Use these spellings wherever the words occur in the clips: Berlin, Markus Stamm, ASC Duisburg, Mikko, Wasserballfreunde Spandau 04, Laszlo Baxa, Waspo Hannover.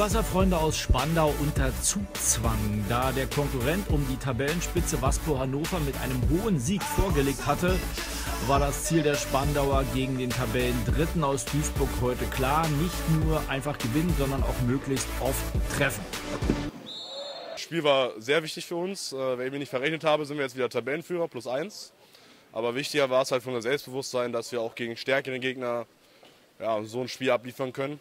Wasserballfreunde aus Spandau unter Zugzwang, da der Konkurrent um die Tabellenspitze Waspo Hannover mit einem hohen Sieg vorgelegt hatte, war das Ziel der Spandauer gegen den Tabellendritten aus Duisburg heute klar, nicht nur einfach gewinnen, sondern auch möglichst oft treffen. Das Spiel war sehr wichtig für uns. Wenn ich mich nicht verrechnet habe, sind wir jetzt wieder Tabellenführer, +1. Aber wichtiger war es halt von unserem Selbstbewusstsein, dass wir auch gegen stärkere Gegner so ein Spiel abliefern können.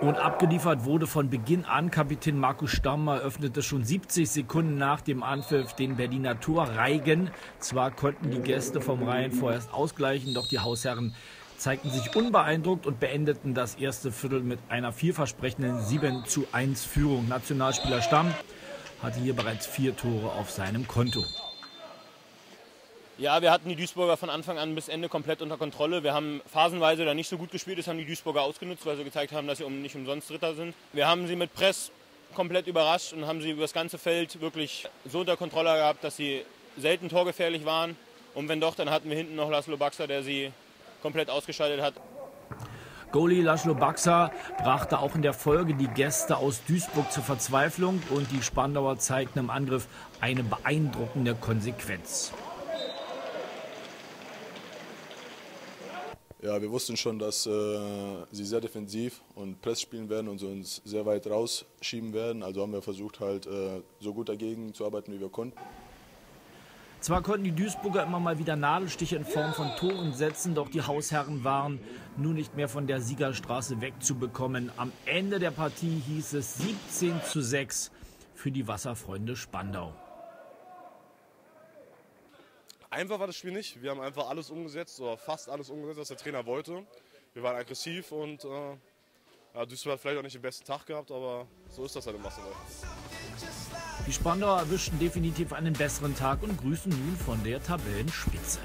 Und abgeliefert wurde von Beginn an. Kapitän Markus Stamm eröffnete schon 70 Sekunden nach dem Anpfiff den Berliner Torreigen. Zwar konnten die Gäste vom Rhein vorerst ausgleichen, doch die Hausherren zeigten sich unbeeindruckt und beendeten das erste Viertel mit einer vielversprechenden 7:1 Führung. Nationalspieler Stamm hatte hier bereits 4 Tore auf seinem Konto. Ja, wir hatten die Duisburger von Anfang an bis Ende komplett unter Kontrolle. Wir haben phasenweise da nicht so gut gespielt, das haben die Duisburger ausgenutzt, weil sie gezeigt haben, dass sie nicht umsonst Dritter sind. Wir haben sie mit Press komplett überrascht und haben sie über das ganze Feld wirklich so unter Kontrolle gehabt, dass sie selten torgefährlich waren. Und wenn doch, dann hatten wir hinten noch Laszlo Baxa, der sie komplett ausgeschaltet hat. Goalie Laszlo Baxa brachte auch in der Folge die Gäste aus Duisburg zur Verzweiflung und die Spandauer zeigten im Angriff eine beeindruckende Konsequenz. Ja, wir wussten schon, dass sie sehr defensiv und Press spielen werden und uns sehr weit rausschieben werden. Also haben wir versucht, halt so gut dagegen zu arbeiten, wie wir konnten. Zwar konnten die Duisburger immer mal wieder Nadelstiche in Form von Toren setzen, doch die Hausherren waren nun nicht mehr von der Siegerstraße wegzubekommen. Am Ende der Partie hieß es 17:6 für die Wasserballfreunde Spandau. Einfach war das Spiel nicht. Wir haben einfach alles umgesetzt oder fast alles umgesetzt, was der Trainer wollte. Wir waren aggressiv und Duisburg hat vielleicht auch nicht den besten Tag gehabt, aber so ist das halt im Wasserball. Die Spandauer erwischten definitiv einen besseren Tag und grüßen nun von der Tabellenspitze.